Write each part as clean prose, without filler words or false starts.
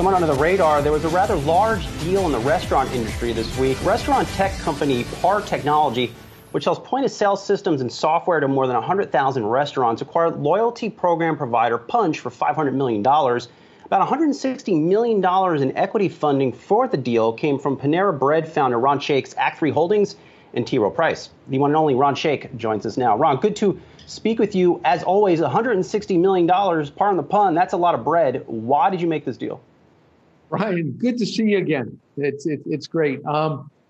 Someone under the radar, there was a rather large deal in the restaurant industry this week. Restaurant tech company Par Technology, which sells point-of-sale systems and software to more than 100,000 restaurants, acquired loyalty program provider Punchh for $500 million. About $160 million in equity funding for the deal came from Panera Bread founder Ron Shaich's Act 3 Holdings and T. Rowe Price. The one and only Ron Shaich joins us now. Ron, good to speak with you. As always, $160 million, pardon the pun, that's a lot of bread. Why did you make this deal? Ryan, good to see you again. It's great.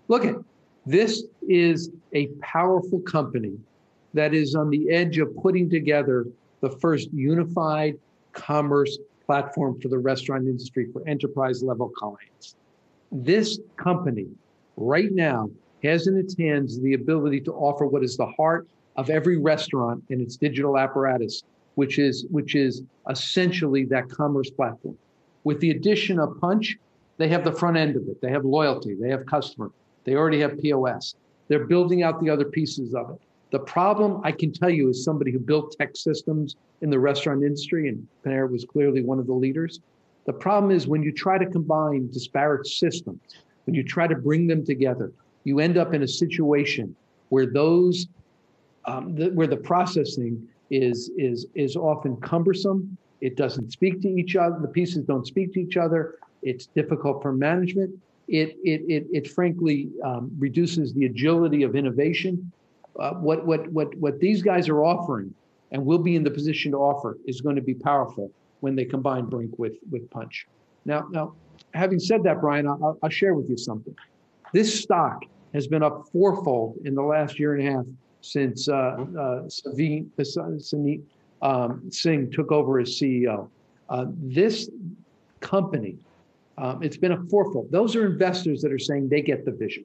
Look, this is a powerful company that is on the edge of putting together the first unified commerce platform for the restaurant industry for enterprise-level clients. This company right now has in its hands the ability to offer what is the heart of every restaurant in its digital apparatus, which is essentially that commerce platform. With the addition of Punchh, they have the front end of it. They have loyalty. They have customer. They already have POS. They're building out the other pieces of it. The problem, I can tell you, is somebody who built tech systems in the restaurant industry, and Panera was clearly one of the leaders. The problem is when you try to combine disparate systems, when you try to bring them together, you end up in a situation where those, where the processing is often cumbersome. It doesn't speak to each other. The pieces don't speak to each other. It's difficult for management. It frankly reduces the agility of innovation. What these guys are offering, and will be in the position to offer, is going to be powerful when they combine Brink with Punchh. Now, having said that, Brian, I'll share with you something. This stock has been up fourfold in the last year and a half since Savin Singh took over as CEO. This company, it's been a fourfold. Those are investors that are saying they get the vision.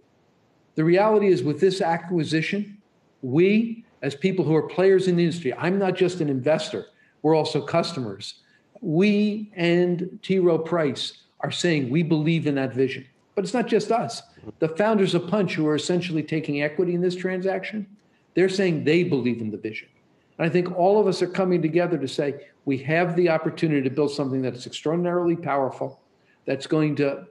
The reality is with this acquisition, we, as people who are players in the industry, I'm not just an investor, we're also customers. We and T. Rowe Price are saying we believe in that vision. But it's not just us. The founders of Punchh, who are essentially taking equity in this transaction, they're saying they believe in the vision. And I think all of us are coming together to say, we have the opportunity to build something that's extraordinarily powerful, that's going to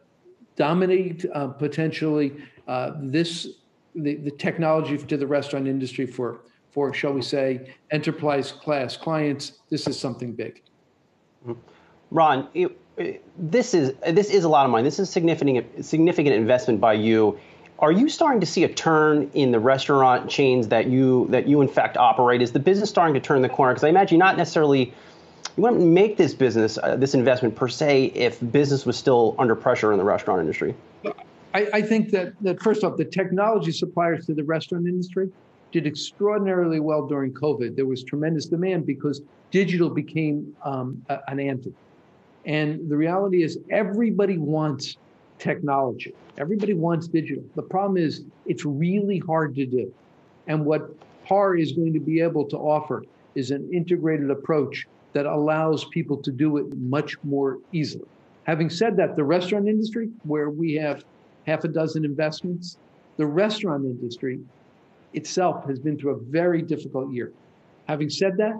dominate potentially the technology to the restaurant industry for, shall we say, enterprise class clients. This is something big. Ron, this is a lot of money. This is significant investment by you. Are you starting to see a turn in the restaurant chains that you in fact operate? Is the business starting to turn the corner? Because I imagine not necessarily you wouldn't make this business, this investment per se, if business was still under pressure in the restaurant industry. I think that first off, the technology suppliers to the restaurant industry did extraordinarily well during COVID. There was tremendous demand because digital became an anthem. And the reality is everybody wants technology. Everybody wants digital. The problem is it's really hard to do. And what PAR is going to be able to offer is an integrated approach that allows people to do it much more easily. Having said that, the restaurant industry, where we have half a dozen investments, the restaurant industry itself has been through a very difficult year. Having said that,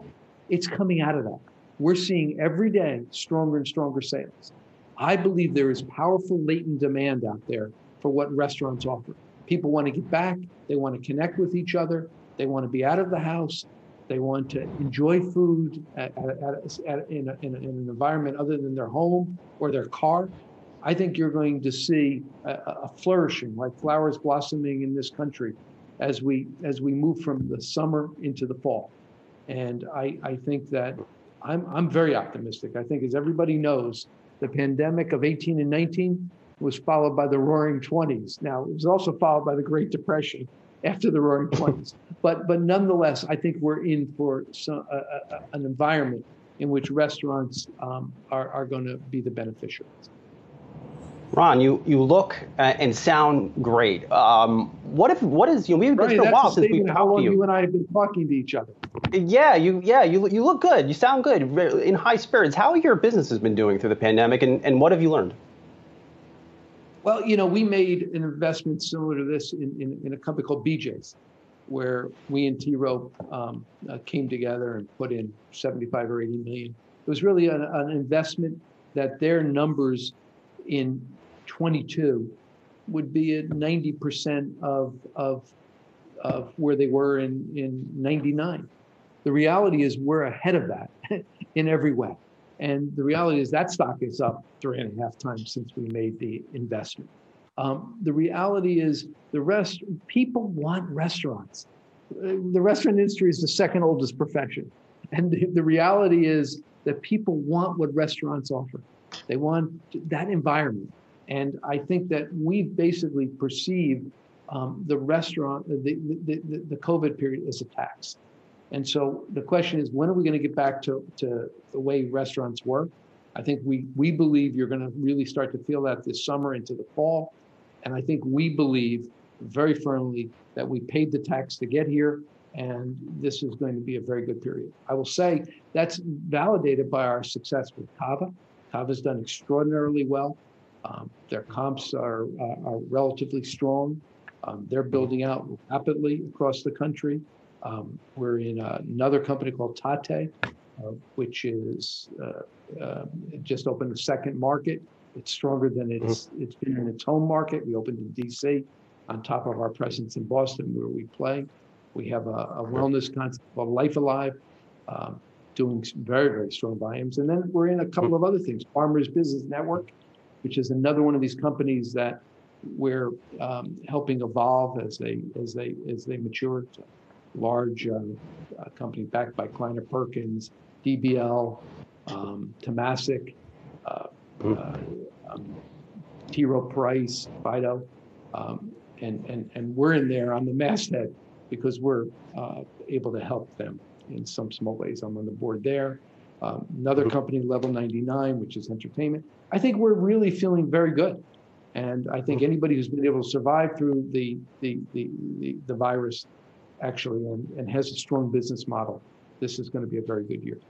it's coming out of that. We're seeing every day stronger and stronger sales. I believe there is powerful latent demand out there for what restaurants offer. People want to get back. They want to connect with each other. They want to be out of the house. They want to enjoy food in an environment other than their home or their car. I think you're going to see a flourishing, like flowers blossoming in this country as we move from the summer into the fall. And I think that I'm very optimistic. I think, as everybody knows, the pandemic of 18 and 19 was followed by the Roaring 20s. Now, it was also followed by the Great Depression after the Roaring 20s. But nonetheless, I think we're in for an environment in which restaurants are going to be the beneficiaries. Ron, you look and sound great. We've been for a while since we've talked to you. How long you and I have been talking to each other. Yeah, you look good. You sound good, in high spirits. How your business has been doing through the pandemic, and what have you learned? Well, we made an investment similar to this in a company called BJ's, where we and T. Rowe came together and put in $75 or $80 million. It was really an investment that their numbers in 22 would be at 90% of where they were in 99. The reality is we're ahead of that in every way. And the reality is that stock is up 3.5 times since we made the investment. The reality is people want restaurants. The restaurant industry is the second oldest profession. And the reality is that people want what restaurants offer. They want that environment. And I think that we've basically perceived the restaurant, the COVID period as a tax. And so the question is, when are we going to get back to the way restaurants work? I think we believe you're going to really start to feel that this summer into the fall. And I think we believe very firmly that we paid the tax to get here. And this is going to be a very good period. I will say that's validated by our success with Cava. Cava's done extraordinarily well. Their comps are relatively strong. They're building out rapidly across the country. We're in another company called Tate, which is just opened a second market. It's stronger than it's been in its home market. We opened in DC on top of our presence in Boston where we play. We have a wellness concept called Life Alive, doing very, very strong volumes. And then we're in a couple of other things. Farmers Business Network, which is another one of these companies that we're helping evolve as they mature. It's a large company backed by Kleiner Perkins, DBL, Tomasic, T. Rowe Price, Fido, and we're in there on the masthead because we're able to help them in some small ways. I'm on the board there. Another company, Level 99, which is entertainment. I think we're really feeling very good. And I think anybody who's been able to survive through the virus, actually, and has a strong business model, this is going to be a very good year.